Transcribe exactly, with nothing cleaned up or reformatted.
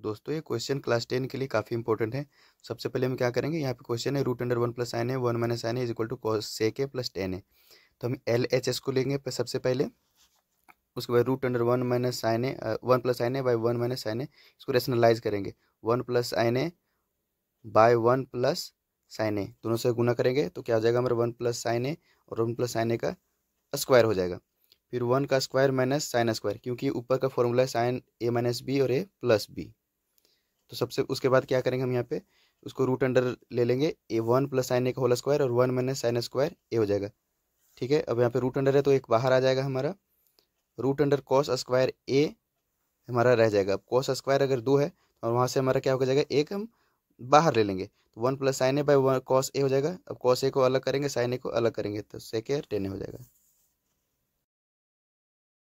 दोस्तों ये question class ten के लिए काफ़ी इंपॉर्टेंट है। सबसे पहले हम क्या करेंगे, यहाँ पे क्वेश्चन है root under one plus sine है वन माइनस साइन है is equal to cosec है प्लस टेन है। तो हम एल एच एस को लेंगे सबसे पहले, उसके बाद root under one minus sine है वन प्लस साइन है बाई वन माइनस साइन है, इसको रेशनलाइज करेंगे वन प्लस साइन है बाय वन प्लस साइन है, दोनों से गुना करेंगे तो क्या हो जाएगा हमारा वन प्लस साइन है और वन प्लस साइन है का स्क्वायर हो जाएगा, फिर वन का स्क्वायर माइनस साइन स्क्वायर, क्योंकि ऊपर का फॉर्मूला है साइन ए माइनस बी और ए प्लस बी। तो सबसे उसके बाद क्या करेंगे हम यहाँ पे उसको रूट अंडर ले लेंगे A one plus sine A का होल स्क्वायर और one minus sine square A हो जाएगा, ठीक है। अब यहाँ पे रूट अंडर है तो एक बाहर आ जाएगा हमारा, root under cos square A हमारा रह जाएगा। अब कॉस स्क्वायर अगर दो है और वहाँ से हमारा क्या हो जाएगा एक हम बाहर ले लेंगे तो one plus sine A by one cos A हो जाएगा। अब कॉस ए को अलग करेंगे साइन ए को अलग करेंगे तो सेक ए टेन ए हो जाएगा।